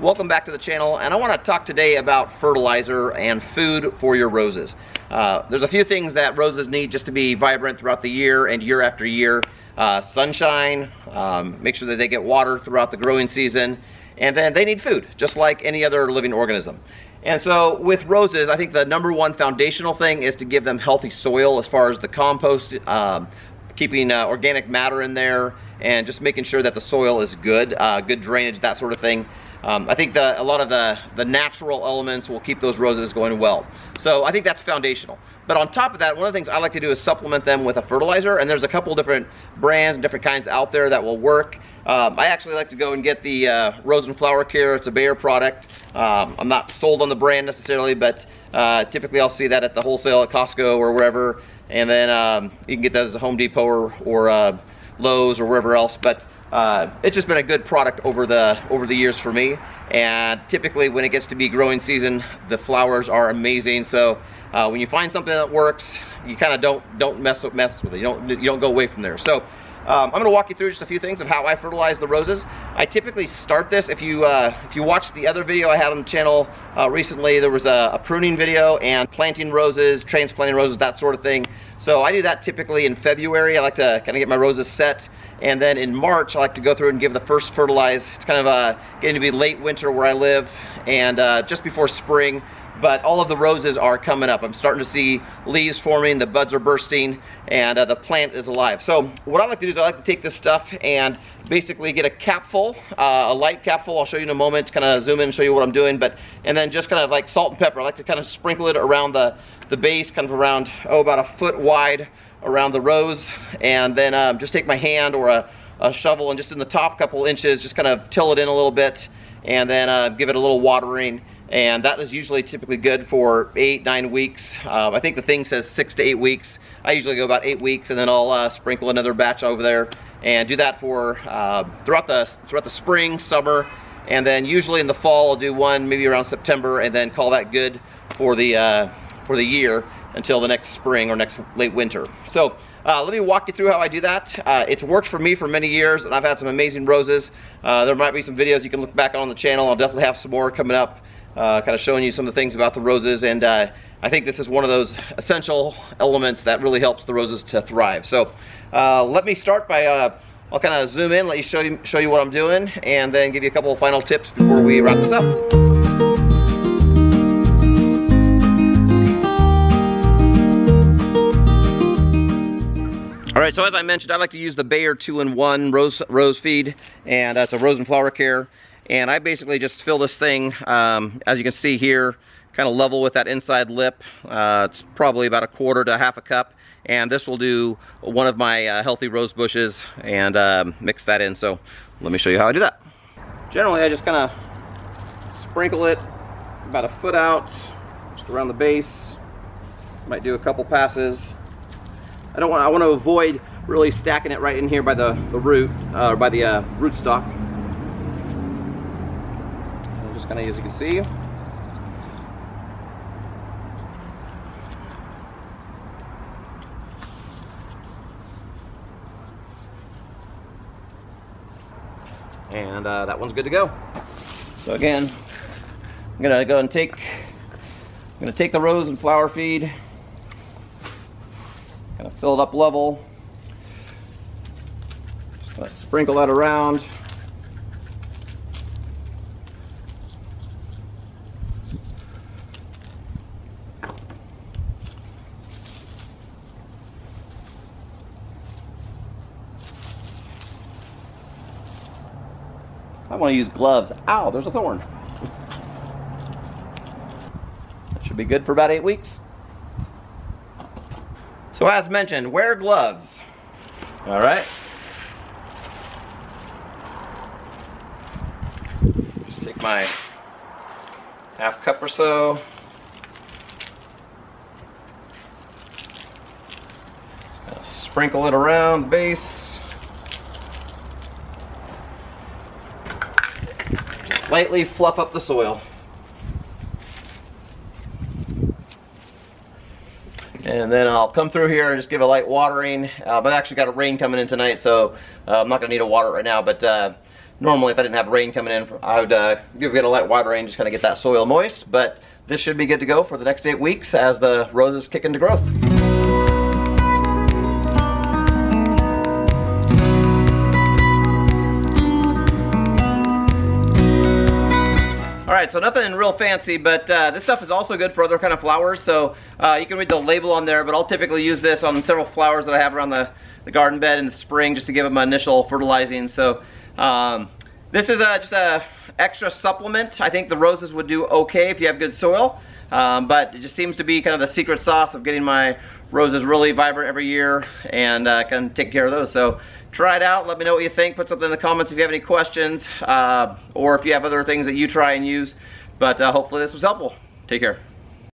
Welcome back to the channel, and I want to talk today about fertilizer and food for your roses. There's a few things that roses need just to be vibrant throughout the year and year after year. Sunshine, make sure that they get water throughout the growing season, and then they need food, just like any other living organism. And so with roses, I think the number one foundational thing is to give them healthy soil as far as the compost, keeping organic matter in there, and just making sure that the soil is good, good drainage, that sort of thing. I think a lot of the natural elements will keep those roses going well. So I think that's foundational. But on top of that, one of the things I like to do is supplement them with a fertilizer, and there's a couple different brands and different kinds out there that will work. I actually like to go and get the Rose and Flower Care. It's a Bayer product. I'm not sold on the brand necessarily, but typically I'll see that at the wholesale at Costco or wherever, and then you can get those at Home Depot or Lowe's or wherever else. But it's just been a good product over the years for me, and typically when it gets to be growing season, the flowers are amazing. So when you find something that works, you kind of don't mess with it. You don't go away from there. So I'm going to walk you through just a few things of how I fertilize the roses. I typically start this, if you watched the other video I had on the channel recently, there was a pruning video and planting roses, transplanting roses, that sort of thing. So I do that typically in February. I like to kind of get my roses set, and then in March I like to go through and give the first fertilize. It's kind of getting to be late winter where I live, and just before spring. But all of the roses are coming up. I'm starting to see leaves forming, the buds are bursting, and the plant is alive. So what I like to do is I like to take this stuff and basically get a capful, a light capful. I'll show you in a moment, kind of zoom in and show you what I'm doing. But and then just kind of like salt and pepper. I like to kind of sprinkle it around the base, kind of around, oh, about a foot wide around the rose. And then just take my hand or a shovel, and just in the top couple inches, just kind of till it in a little bit, and then give it a little watering. And that is usually typically good for 8-9 weeks. I think the thing says 6 to 8 weeks. I usually go about 8 weeks, and then I'll sprinkle another batch over there, and do that for throughout the spring, summer, and then usually in the fall I'll do one maybe around September, and then call that good for the year until the next spring or next late winter. So let me walk you through how I do that. It's worked for me for many years, and I've had some amazing roses. There might be some videos you can look back on the channel. I'll definitely have some more coming up. Kind of showing you some of the things about the roses, and I think this is one of those essential elements that really helps the roses to thrive. So let me start by, I'll kind of zoom in, let you show you what I'm doing, and then give you a couple of final tips before we wrap this up. All right, so as I mentioned, I like to use the Bayer 2-in-1 rose feed, and that's a Rose and Flower Care. And I basically just fill this thing, as you can see here, kind of level with that inside lip. It's probably about 1/4 to 1/2 cup. And this will do one of my healthy rose bushes, and mix that in. So let me show you how I do that. Generally, I just kind of sprinkle it about a foot out, just around the base. Might do a couple passes. I want to avoid really stacking it right in here by the root, or by the rootstock. Kind of, as you can see. And that one's good to go. So again, I'm gonna go and I'm gonna take the Rose and Flower feed, kind of fill it up level, just gonna sprinkle that around. I want to use gloves. Ow, there's a thorn. That should be good for about 8 weeks. So as mentioned, wear gloves. All right. Just take my 1/2 cup or so. Just gonna sprinkle it around the base. Lightly fluff up the soil. And then I'll come through here and just give a light watering. But I actually got a rain coming in tonight, so I'm not gonna need to water it right now, but normally if I didn't have rain coming in, I would get a light water rain, just kind of get that soil moist. But this should be good to go for the next 8 weeks as the roses kick into growth. Alright, so nothing real fancy, but this stuff is also good for other kind of flowers, so you can read the label on there, but I'll typically use this on several flowers that I have around the garden bed in the spring just to give them my initial fertilizing. So this is just a extra supplement. I think the roses would do okay if you have good soil, but it just seems to be kind of the secret sauce of getting my roses really vibrant every year and kind of take care of those. So try it out, let me know what you think, put something in the comments if you have any questions or if you have other things that you try and use, but hopefully this was helpful. Take care.